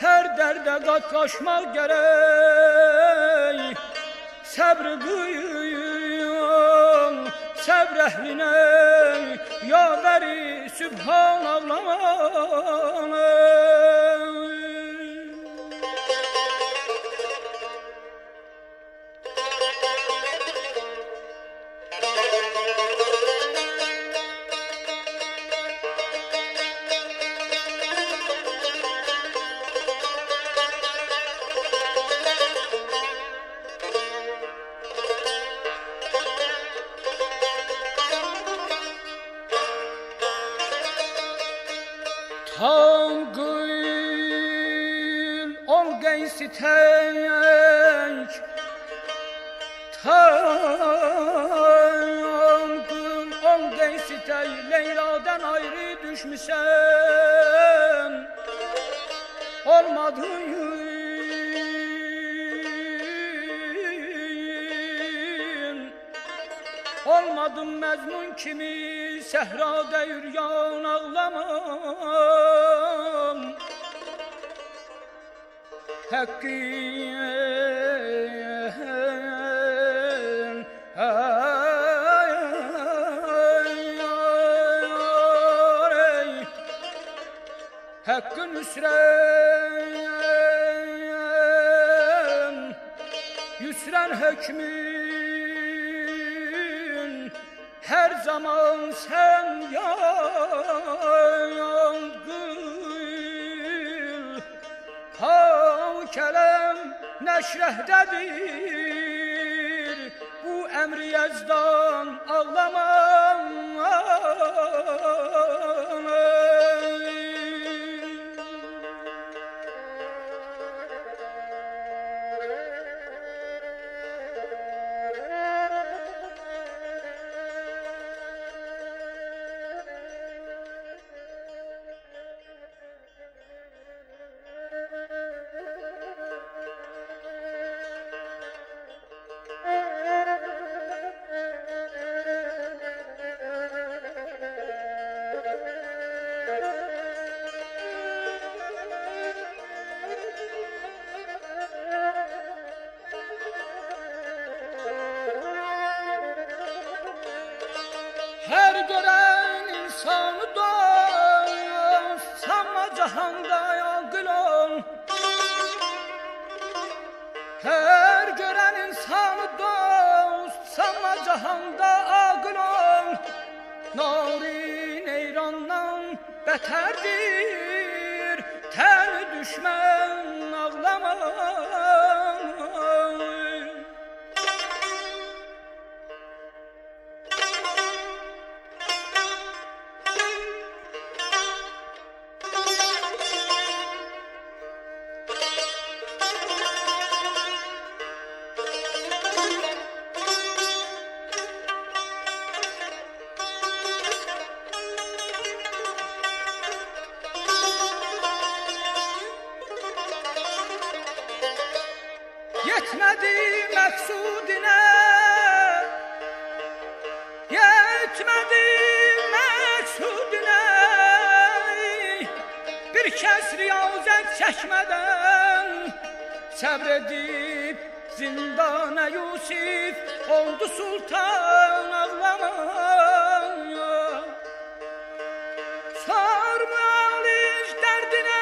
her derde katlaşmak gerek sabrı duyun sabr ehline yaveri Sübhanallah düşmüşsem olmadı olmadım mecnun kimi sehrada yürüyen ağlamam hakkın Hakkın üsren, yüsren hükmün her zaman sen yangıl. Kav kelem neşrehdedir, bu emri yazdan ağlamam. Terdir, ter düşmen ağlama Sabredip zindana Yusuf oldu sultan ağlamaya Sarma alış derdine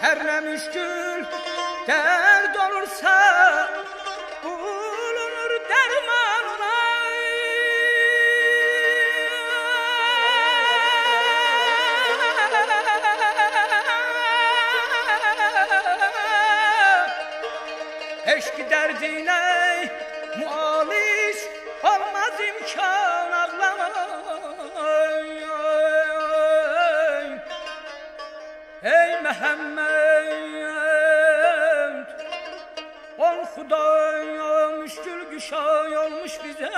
Her müşkül dert olursa bulunur dermanına. Eşk derdine mualiş olmaz imkan ağlamay. Ey Mehemmed, ol Hudaya müşkül güşay olmuş bize.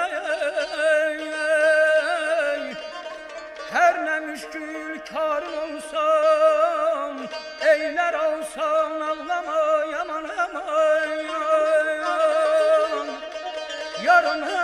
Her ne müşkül karın olsam, eyler olsam ağlama yaman aman. Yarın